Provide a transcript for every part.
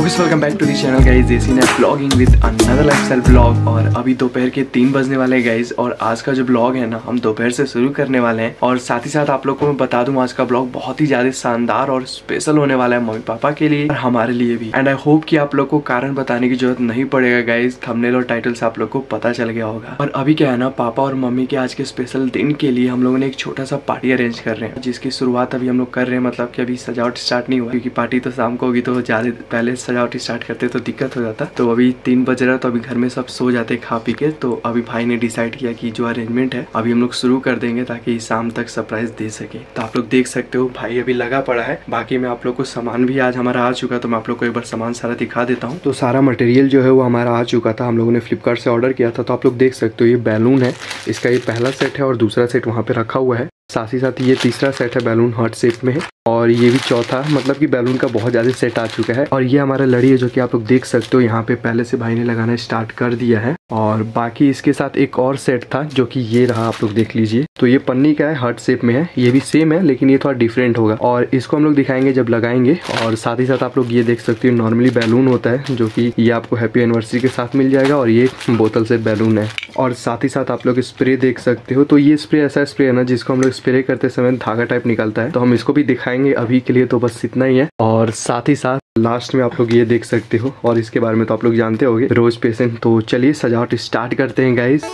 Guys welcome back to the channel guys देसी nap vlogging with another lifestyle vlog. और अभी दोपहर के 3 बजने वाले हैं गाइस, और आज का जो ब्लॉग है ना हम दोपहर से शुरू करने वाले हैं। और साथ ही साथ आप लोग को मैं बता दूं आज का ब्लॉग बहुत ही ज्यादा शानदार और स्पेशल होने वाला है मम्मी पापा के लिए और हमारे लिए भी। एंड आई होप कि आप लोग को कारण बताने की जरूरत नहीं पड़ेगा गाइज, थंबनेल और टाइटल से आप लोग को पता चल गया होगा। और अभी क्या है ना, पापा और मम्मी के आज के स्पेशल दिन के लिए हम लोगों ने एक छोटा सा पार्टी अरेंज कर रहे हैं, जिसकी शुरुआत अभी हम लोग कर रहे हैं। मतलब की अभी सजावट स्टार्ट नहीं हुआ, क्योंकि पार्टी तो शाम को होगी, तो ज्यादा पहले सजावटी स्टार्ट करते तो दिक्कत हो जाता। तो अभी 3 बज रहा है, तो अभी घर में सब सो जाते खा पी के। तो अभी भाई ने डिसाइड किया कि जो अरेंजमेंट है अभी हम लोग शुरू कर देंगे, ताकि शाम तक सरप्राइज दे सके। तो आप लोग देख सकते हो भाई अभी लगा पड़ा है। बाकी मैं आप लोग को सामान भी आज हमारा आ चुका, तो मैं आप लोग को एक बार सामान सारा दिखा देता हूँ। तो सारा मटेरियल जो है वो हमारा आ चुका था, हम लोगों ने फ्लिपकार्ट से ऑर्डर किया था। तो आप लोग देख सकते हो ये बैलून है, इसका ये पहला सेट है और दूसरा सेट वहाँ पे रखा हुआ है। साथ ही साथ ये तीसरा सेट है, बैलून हार्ट शेप में है, और ये भी चौथा। मतलब कि बैलून का बहुत ज़्यादा सेट आ चुका है। और ये हमारा लड़ी है, जो कि आप लोग देख सकते हो यहाँ पे पहले से भाई ने लगाना स्टार्ट कर दिया है। और बाकी इसके साथ एक और सेट था, जो कि ये रहा, आप लोग देख लीजिए। तो ये पन्नी का है, हार्ट शेप में है, ये भी सेम है, लेकिन ये थोड़ा डिफरेंट होगा, और इसको हम लोग दिखाएंगे जब लगाएंगे। और साथ ही साथ आप लोग ये देख सकते हो नॉर्मली बैलून होता है, जो कि ये आपको हैप्पी एनिवर्सरी के साथ मिल जाएगा, और ये बोतल से बैलून है। और साथ ही साथ आप लोग स्प्रे देख सकते हो। तो ये स्प्रे ऐसा स्प्रे है ना, जिसको हम लोग स्प्रे करते समय धागा टाइप निकलता है, तो हम इसको भी दिखाएंगे। अभी के लिए तो बस इतना ही है। और साथ ही साथ लास्ट में आप लोग ये देख सकते हो, और इसके बारे में तो आप लोग जानते होंगे, रोज पेशेंट। तो चलिए सजावट स्टार्ट करते हैं गाइस।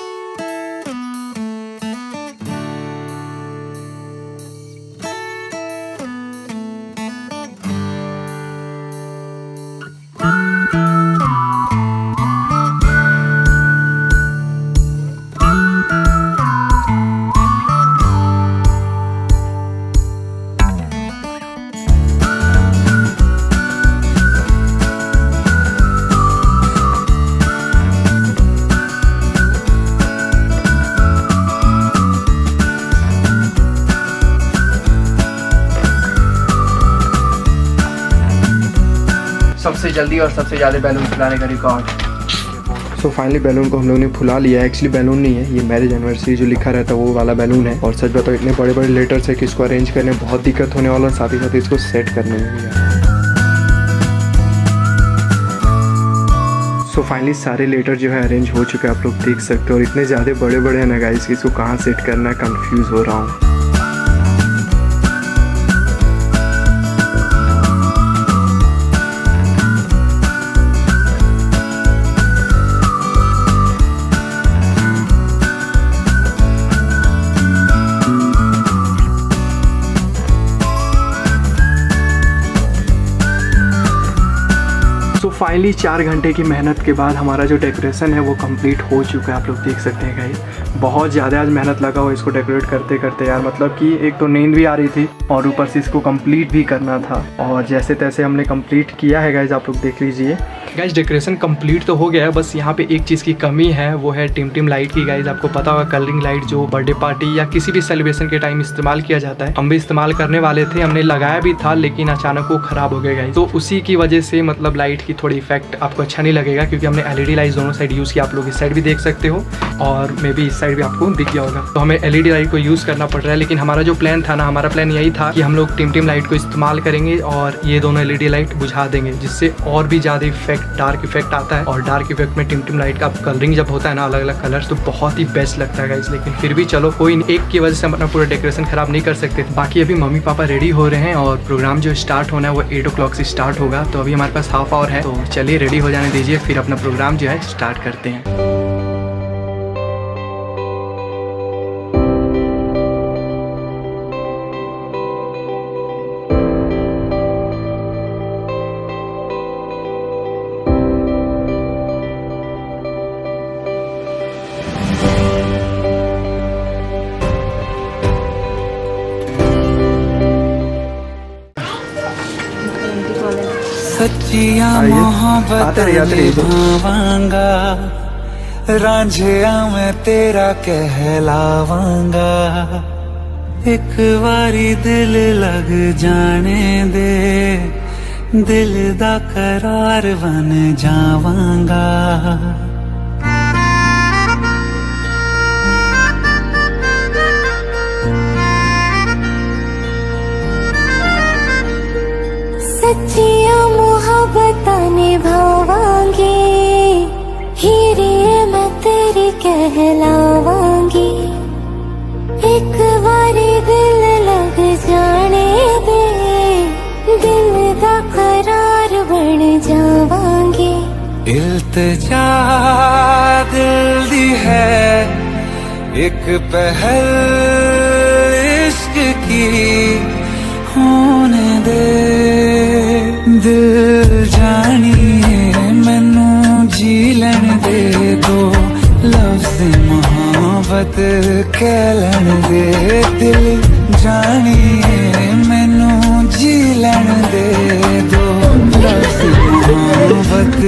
सबसे जल्दी और सबसे ज़्यादा बैलून फुलाने का रिकॉर्ड। सो फाइनली बैलून को हम लोगों ने फुला लिया है। एक्चुअली बैलून नहीं है, ये मैरिज एनिवर्सरी जो लिखा रहता है वो वाला बैलून है। और सच बताओ इतने बड़े बड़े लेटर्स है कि इसको अरेंज करने में बहुत दिक्कत होने वाला, और साथ ही साथ इसको सेट करने में भी है। सो फाइनली सारे लेटर जो है अरेंज हो चुके हैं, आप लोग देख सकते हो। और इतने ज़्यादा बड़े बड़े हैं ना गाइस, इसको कहाँ सेट करना है कंफ्यूज हो रहा हूँ। फाइनली 4 घंटे की मेहनत के बाद हमारा जो डेकोरेशन है वो कंप्लीट हो चुका है, आप लोग देख सकते हैं गाइस। बहुत ज़्यादा आज मेहनत लगा हुआ इसको डेकोरेट करते करते यार, मतलब कि एक तो नींद भी आ रही थी, और ऊपर से इसको कंप्लीट भी करना था। और जैसे तैसे हमने कंप्लीट किया है गाइस, आप लोग देख लीजिए। गाइस डेकोरेशन कंप्लीट तो हो गया है, बस यहाँ पे एक चीज़ की कमी है, वो है टिमटिम लाइट की। गाइस आपको पता होगा कलरिंग लाइट जो बर्थडे पार्टी या किसी भी सेलिब्रेशन के टाइम इस्तेमाल किया जाता है, हम भी इस्तेमाल करने वाले थे, हमने लगाया भी था, लेकिन अचानक वो खराब हो गया गाइस। तो उसी की वजह से मतलब लाइट की थोड़ी इफेक्ट आपको अच्छा नहीं लगेगा, क्योंकि हमने एलईडी लाइट दोनों साइड यूज़ किया। आप लोग इस साइड भी देख सकते हो, और मे बी इस साइड भी आपको दिख गया होगा। तो हमें एलईडी लाइट को यूज़ करना पड़ रहा है, लेकिन हमारा जो प्लान था ना, हमारा प्लान यही था कि हम लोग टिमटिम लाइट को इस्तेमाल करेंगे और ये दोनों एलईडी लाइट बुझा देंगे, जिससे और भी ज़्यादा इफेक्ट, डार्क इफेक्ट आता है। और डार्क इफेक्ट में टिमटिम लाइट का कलरिंग जब होता है ना, अलग अलग कलर्स, तो बहुत ही बेस्ट लगता है गाइस। लेकिन फिर भी चलो कोई नहीं, एक की वजह से हम अपना पूरा डेकोरेशन खराब नहीं कर सकते। बाकी अभी मम्मी पापा रेडी हो रहे हैं, और प्रोग्राम जो स्टार्ट होना है वो 8 o'clock से स्टार्ट होगा। तो अभी हमारे पास हाफ आवर है, तो चलिए रेडी हो जाने दीजिए, फिर अपना प्रोग्राम जो है स्टार्ट करते हैं। सच्चिया मोहब्बत निभावांगा, रांझिया मैं तेरा कहलावांगा। एक बारी दिल लग जाने दे, दिल दा करार बन जावांगा। सच्चिया मोहब्बत कहलावांगी। एक बारी दिल लग जाने दे, दिल दा करार बन जावांगी। इल्तिजा दिल दी है एक पहल इश्क की, होने दे दिल जानिए मैनू जी लैन दे, दो लफ्ज़ मोहब्बत कहलन दे। दिल जानिए मैनू जी लैन दे, दो लफ्ज़ मोहब्बत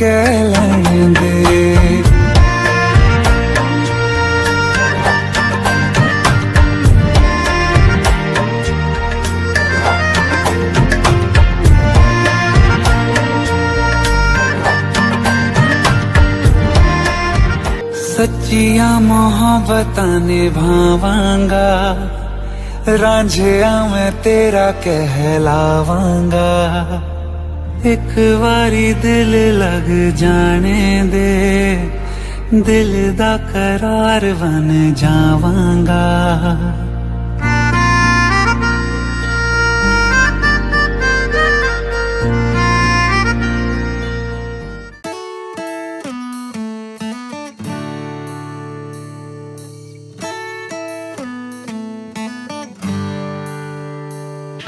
कहलन दे। सच्चिया मोहब्बत निभावांगा, रांझिया मैं तेरा कहलावांगा। एक बारी दिल लग जाने दे, दिल दा करार बन जावांगा।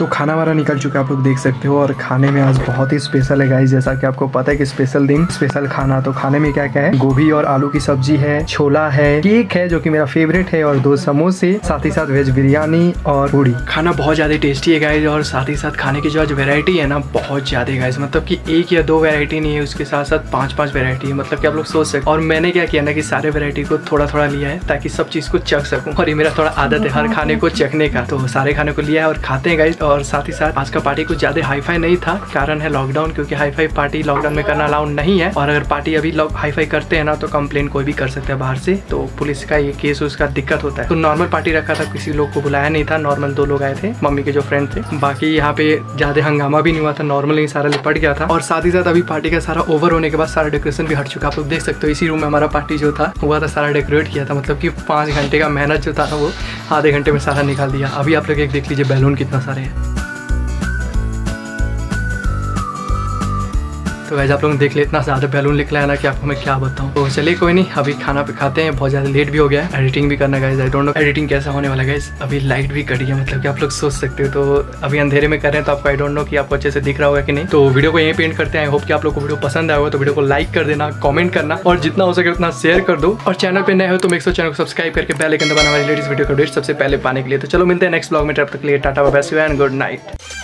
तो खाना वाला निकल चुका, आप लोग देख सकते हो। और खाने में आज बहुत ही स्पेशल है गाइस, जैसा कि आपको पता है कि स्पेशल दिन स्पेशल खाना। तो खाने में क्या क्या है, गोभी और आलू की सब्जी है, छोला है, केक है जो कि मेरा फेवरेट है, और 2 समोसे, साथ ही साथ वेज बिरयानी और पूरी। खाना बहुत ज्यादा टेस्टी है गाइस, और साथ ही साथ खाने की जो आज वेरायटी है ना बहुत ज्यादा गाइस, मतलब की 1 या 2 वेरायटी नहीं है, उसके साथ साथ 5-5 वेरायटी है, मतलब की आप लोग सोच सकते। और मैंने क्या किया ना कि सारे वेरायटी को थोड़ा थोड़ा लिया है ताकि सब चीज को चख सकूँ, और ये मेरा थोड़ा आदत है हर खाने को चखने का। तो सारे खाने को लिया है और खाते हैं गाइस। और साथ ही साथ आज का पार्टी कुछ ज्यादा हाईफाई नहीं था, कारण है लॉकडाउन, क्योंकि हाईफाई पार्टी लॉकडाउन में करना अलाउड नहीं है। और अगर पार्टी अभी हाईफाई करते हैं ना तो कंप्लेन कोई भी कर सकते हैं बाहर से, तो पुलिस का ये केस उसका दिक्कत होता है। तो नॉर्मल पार्टी रखा था, किसी लोग को बुलाया नहीं था, नॉर्मल 2 लोग आए थे, मम्मी के जो फ्रेंड थे। बाकी यहाँ पे ज्यादा हंगामा भी नहीं हुआ था, नॉर्मल ही सारा निपट गया था। और साथ ही साथ अभी पार्टी का सारा ओवर होने के बाद सारा डेकोरेशन भी हट चुका, आप लोग देख सकते हो। इसी रूम में हमारा पार्टी जो था हुआ था, सारा डेकोरेट किया था, मतलब की 5 घंटे का मेहनत जो था वो आधे घंटे में सारा निकाल दिया। अभी आप लोग एक देख लीजिए बैलून कितना सारे है। तो वैसे आप लोग देख ले इतना ज्यादा बैलून निकला है ना कि आपको मैं क्या बताऊं। तो चलिए कोई नहीं, अभी खाना पे खाते हैं। बहुत ज्यादा लेट भी हो गया है, एडिटिंग भी करना guys. I don't know editing कैसा होने वाला गाइस। अभी लाइट भी कटी है, मतलब कि आप लोग सोच सकते हो। तो अभी अंधेरे में कर रहे हैं, तो आपको आई डोंट नो कि आपको अच्छे से दिख रहा होगा कि नहीं। तो वीडियो को यहीं पे एंड करते हैं। आई होप कि आप लोग को वीडियो पसंद आया होगा, तो वीडियो को लाइक कर देना, कॉमेंट करना, और जितना हो सके उतना शेयर कर दो। और चैनल पे नए हो तो मेक श्योर चैनल को सब्सक्राइब करके बेल आइकन दबाना, हमारी लेटेस्ट वीडियो का अपडेट सबसे पहले पाने के लिए। तो चलो मिलते हैं नेक्स्ट ब्लॉग में, तब तक के लिए tata bye bye and good night.